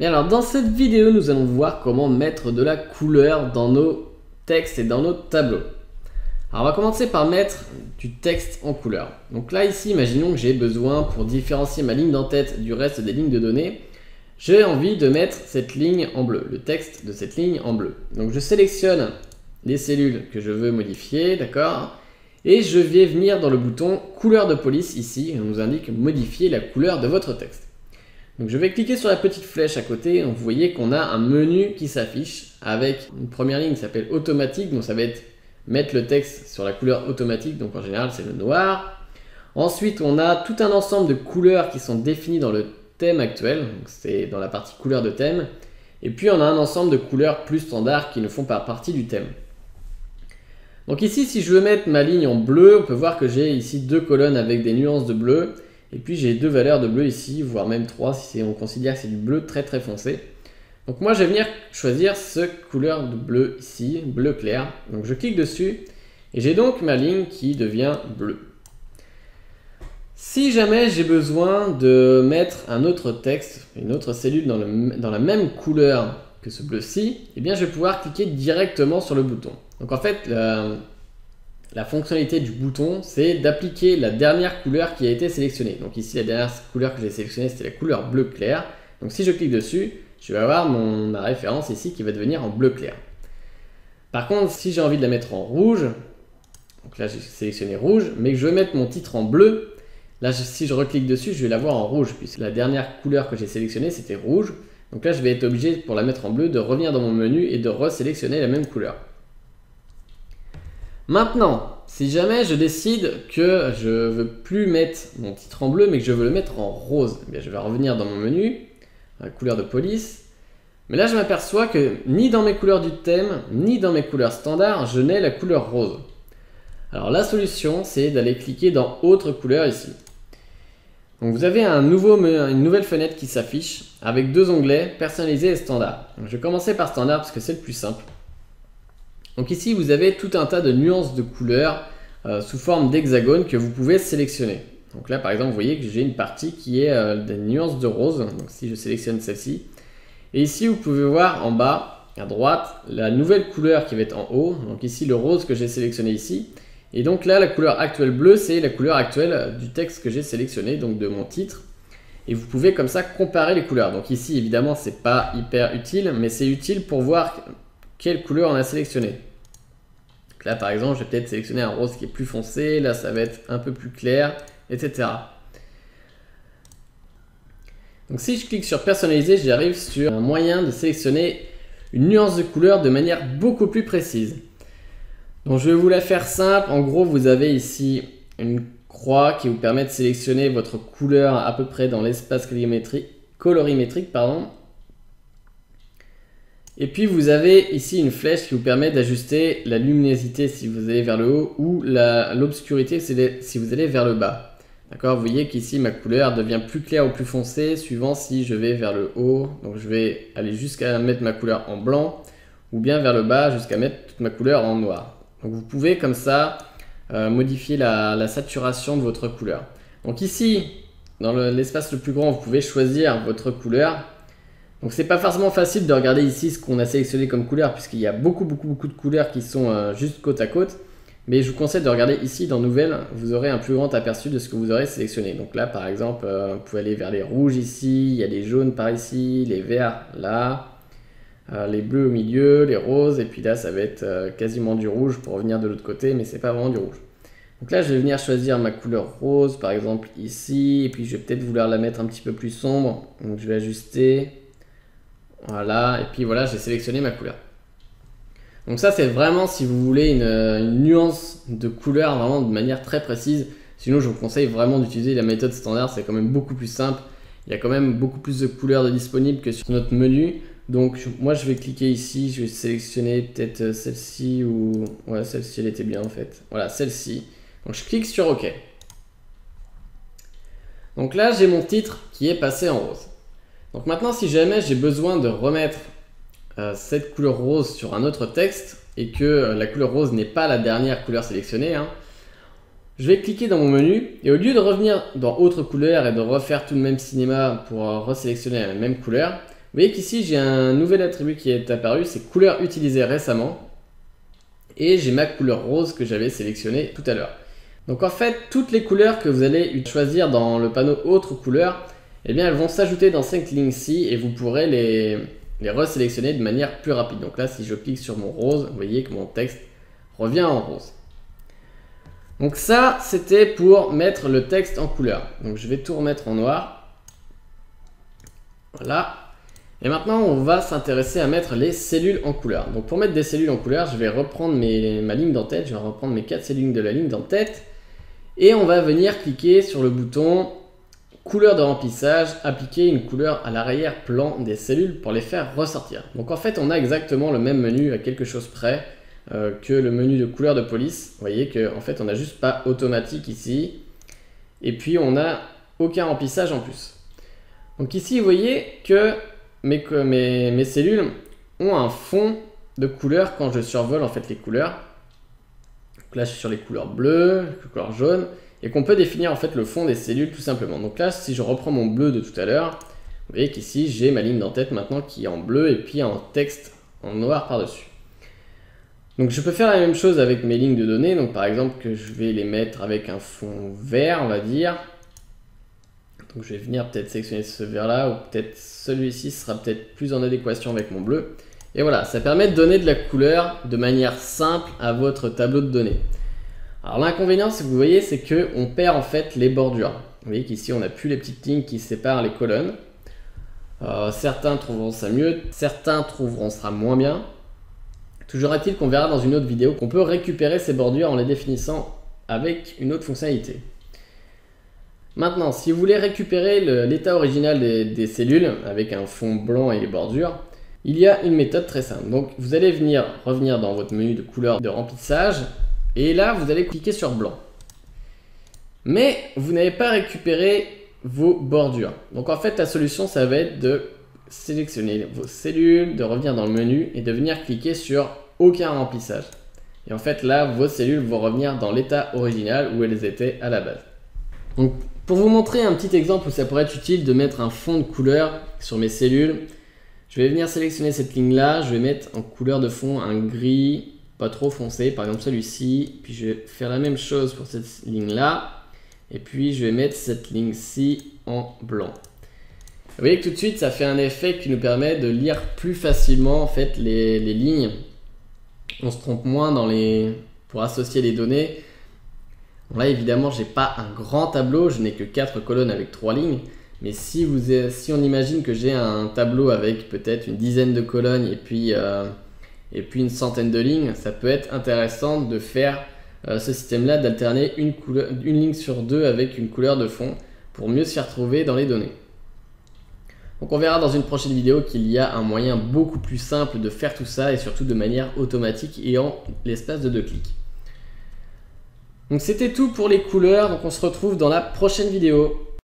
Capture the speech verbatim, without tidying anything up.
Bien, alors dans cette vidéo, nous allons voir comment mettre de la couleur dans nos textes et dans nos tableaux. Alors on va commencer par mettre du texte en couleur. Donc là ici, imaginons que j'ai besoin, pour différencier ma ligne d'en-tête du reste des lignes de données, j'ai envie de mettre cette ligne en bleu, le texte de cette ligne en bleu. Donc je sélectionne les cellules que je veux modifier, d'accord? Et je vais venir dans le bouton couleur de police ici, on nous indique modifier la couleur de votre texte. Donc je vais cliquer sur la petite flèche à côté, donc vous voyez qu'on a un menu qui s'affiche avec une première ligne qui s'appelle automatique, donc ça va être mettre le texte sur la couleur automatique, donc en général c'est le noir. Ensuite on a tout un ensemble de couleurs qui sont définies dans le thème actuel, donc c'est dans la partie couleur de thème, et puis on a un ensemble de couleurs plus standards qui ne font pas partie du thème. Donc ici si je veux mettre ma ligne en bleu, on peut voir que j'ai ici deux colonnes avec des nuances de bleu, et puis j'ai deux valeurs de bleu ici, voire même trois si on considère que c'est du bleu très très foncé. Donc moi je vais venir choisir cette couleur de bleu ici, bleu clair. Donc je clique dessus et j'ai donc ma ligne qui devient bleue. Si jamais j'ai besoin de mettre un autre texte, une autre cellule dans, le, dans la même couleur que ce bleu-ci, eh bien je vais pouvoir cliquer directement sur le bouton. Donc en fait la, la fonctionnalité du bouton c'est d'appliquer la dernière couleur qui a été sélectionnée. Donc ici la dernière couleur que j'ai sélectionnée c'était la couleur bleu clair. Donc si je clique dessus, je vais avoir mon, ma référence ici qui va devenir en bleu clair. Par contre, si j'ai envie de la mettre en rouge, donc là j'ai sélectionné rouge, mais que je veux mettre mon titre en bleu, là je, si je reclique dessus, je vais l'avoir en rouge, puisque la dernière couleur que j'ai sélectionnée c'était rouge. Donc là je vais être obligé pour la mettre en bleu de revenir dans mon menu et de resélectionner la même couleur. Maintenant, si jamais je décide que je ne veux plus mettre mon titre en bleu, mais que je veux le mettre en rose, eh bien, je vais revenir dans mon menu, la couleur de police, mais là je m'aperçois que ni dans mes couleurs du thème ni dans mes couleurs standards je n'ai la couleur rose. Alors la solution c'est d'aller cliquer dans autre couleur ici. Donc vous avez un nouveau, une nouvelle fenêtre qui s'affiche avec deux onglets personnalisés et standard. Donc, je vais commencer par standard parce que c'est le plus simple. Donc ici vous avez tout un tas de nuances de couleurs euh, sous forme d'hexagones que vous pouvez sélectionner. Donc là par exemple vous voyez que j'ai une partie qui est euh, des nuances de rose, donc si je sélectionne celle-ci, et ici vous pouvez voir en bas à droite la nouvelle couleur qui va être en haut, donc ici le rose que j'ai sélectionné ici, et donc là la couleur actuelle bleue c'est la couleur actuelle du texte que j'ai sélectionné, donc de mon titre, et vous pouvez comme ça comparer les couleurs. Donc ici évidemment c'est pas hyper utile, mais c'est utile pour voir quelle couleur on a sélectionné. Donc là par exemple je vais peut-être sélectionner un rose qui est plus foncé, là ça va être un peu plus clair, et cetera. Donc si je clique sur personnaliser, j'arrive sur un moyen de sélectionner une nuance de couleur de manière beaucoup plus précise. Donc je vais vous la faire simple, en gros vous avez ici une croix qui vous permet de sélectionner votre couleur à peu près dans l'espace colorimétrique, colorimétrique pardon. Et puis vous avez ici une flèche qui vous permet d'ajuster la luminosité si vous allez vers le haut ou l'obscurité si vous allez vers le bas. D'accord, vous voyez qu'ici ma couleur devient plus claire ou plus foncée suivant si je vais vers le haut, donc je vais aller jusqu'à mettre ma couleur en blanc, ou bien vers le bas jusqu'à mettre toute ma couleur en noir. Donc vous pouvez comme ça euh, modifier la, la saturation de votre couleur. Donc ici, dans l'espace le, le plus grand, vous pouvez choisir votre couleur. Donc c'est pas forcément facile de regarder ici ce qu'on a sélectionné comme couleur, puisqu'il y a beaucoup beaucoup beaucoup de couleurs qui sont euh, juste côte à côte. Mais je vous conseille de regarder ici dans Nouvelles, vous aurez un plus grand aperçu de ce que vous aurez sélectionné. Donc là par exemple, euh, vous pouvez aller vers les rouges ici, il y a les jaunes par ici, les verts là, euh, les bleus au milieu, les roses, et puis là ça va être euh, quasiment du rouge pour revenir de l'autre côté, mais c'est pas vraiment du rouge. Donc là je vais venir choisir ma couleur rose par exemple ici, et puis je vais peut-être vouloir la mettre un petit peu plus sombre, donc je vais ajuster, voilà, et puis voilà j'ai sélectionné ma couleur. Donc ça c'est vraiment si vous voulez une, une nuance de couleur vraiment de manière très précise. Sinon je vous conseille vraiment d'utiliser la méthode standard, c'est quand même beaucoup plus simple. Il y a quand même beaucoup plus de couleurs de disponibles que sur notre menu. Donc moi je vais cliquer ici, je vais sélectionner peut-être celle-ci ou... Ouais, celle-ci elle était bien en fait. Voilà, celle-ci. Donc je clique sur OK. Donc là j'ai mon titre qui est passé en rose. Donc maintenant si jamais j'ai besoin de remettre cette couleur rose sur un autre texte et que la couleur rose n'est pas la dernière couleur sélectionnée, hein, je vais cliquer dans mon menu et au lieu de revenir dans autre couleur et de refaire tout le même cinéma pour resélectionner la même couleur, Vous voyez qu'ici, j'ai un nouvel attribut qui est apparu, c'est couleur utilisée récemment. Et j'ai ma couleur rose que j'avais sélectionnée tout à l'heure. Donc en fait, toutes les couleurs que vous allez choisir dans le panneau autres couleurs, eh bien, elles vont s'ajouter dans cette ligne-ci et vous pourrez les, les resélectionner de manière plus rapide. Donc là, si je clique sur mon rose, vous voyez que mon texte revient en rose. Donc ça, c'était pour mettre le texte en couleur. Donc je vais tout remettre en noir. Voilà. Et maintenant, on va s'intéresser à mettre les cellules en couleur. Donc pour mettre des cellules en couleur, je vais reprendre mes, ma ligne d'en-tête. Je vais reprendre mes quatre cellules de la ligne d'en-tête. Et on va venir cliquer sur le bouton couleur de remplissage, appliquer une couleur à l'arrière-plan des cellules pour les faire ressortir. Donc en fait, on a exactement le même menu à quelque chose près euh, que le menu de couleur de police. Vous voyez qu'en fait, on n'a juste pas automatique ici. Et puis, on n'a aucun remplissage en plus. Donc ici, vous voyez que Mes, mes, mes cellules ont un fond de couleur quand je survole en fait les couleurs. Donc là, je suis sur les couleurs bleues, les couleurs jaunes, et qu'on peut définir en fait le fond des cellules tout simplement. Donc là, si je reprends mon bleu de tout à l'heure, vous voyez qu'ici, j'ai ma ligne d'en-tête maintenant qui est en bleu et puis en texte en noir par-dessus. Donc je peux faire la même chose avec mes lignes de données. Donc par exemple, que je vais les mettre avec un fond vert, on va dire. Donc je vais venir peut-être sélectionner ce vert-là, ou peut-être celui-ci sera peut-être plus en adéquation avec mon bleu. Et voilà, ça permet de donner de la couleur de manière simple à votre tableau de données. Alors l'inconvénient, si vous voyez, c'est qu'on perd en fait les bordures. Vous voyez qu'ici, on n'a plus les petites lignes qui séparent les colonnes. Euh, certains trouveront ça mieux, certains trouveront ça moins bien. Toujours est-il qu'on verra dans une autre vidéo qu'on peut récupérer ces bordures en les définissant avec une autre fonctionnalité. Maintenant, si vous voulez récupérer l'état original des, des cellules avec un fond blanc et les bordures, il y a une méthode très simple. Donc, vous allez venir revenir dans votre menu de couleur de remplissage et là, vous allez cliquer sur blanc. Mais vous n'avez pas récupéré vos bordures. Donc, en fait, la solution, ça va être de sélectionner vos cellules, de revenir dans le menu et de venir cliquer sur aucun remplissage. Et en fait, là, vos cellules vont revenir dans l'état original où elles étaient à la base. Donc, pour vous montrer un petit exemple où ça pourrait être utile de mettre un fond de couleur sur mes cellules, je vais venir sélectionner cette ligne-là, je vais mettre en couleur de fond un gris pas trop foncé, par exemple celui-ci, puis je vais faire la même chose pour cette ligne-là, et puis je vais mettre cette ligne-ci en blanc. Vous voyez que tout de suite, ça fait un effet qui nous permet de lire plus facilement en fait les, les lignes. On se trompe moins dans les... pour associer les données. Là, évidemment, j'ai pas un grand tableau, je n'ai que quatre colonnes avec trois lignes. Mais si, vous, si on imagine que j'ai un tableau avec peut-être une dizaine de colonnes et puis, euh, et puis une centaine de lignes, ça peut être intéressant de faire euh, ce système-là, d'alterner une, une ligne sur deux avec une couleur de fond pour mieux se faire trouver dans les données. Donc on verra dans une prochaine vidéo qu'il y a un moyen beaucoup plus simple de faire tout ça et surtout de manière automatique et en l'espace de deux clics. Donc c'était tout pour les couleurs, donc on se retrouve dans la prochaine vidéo.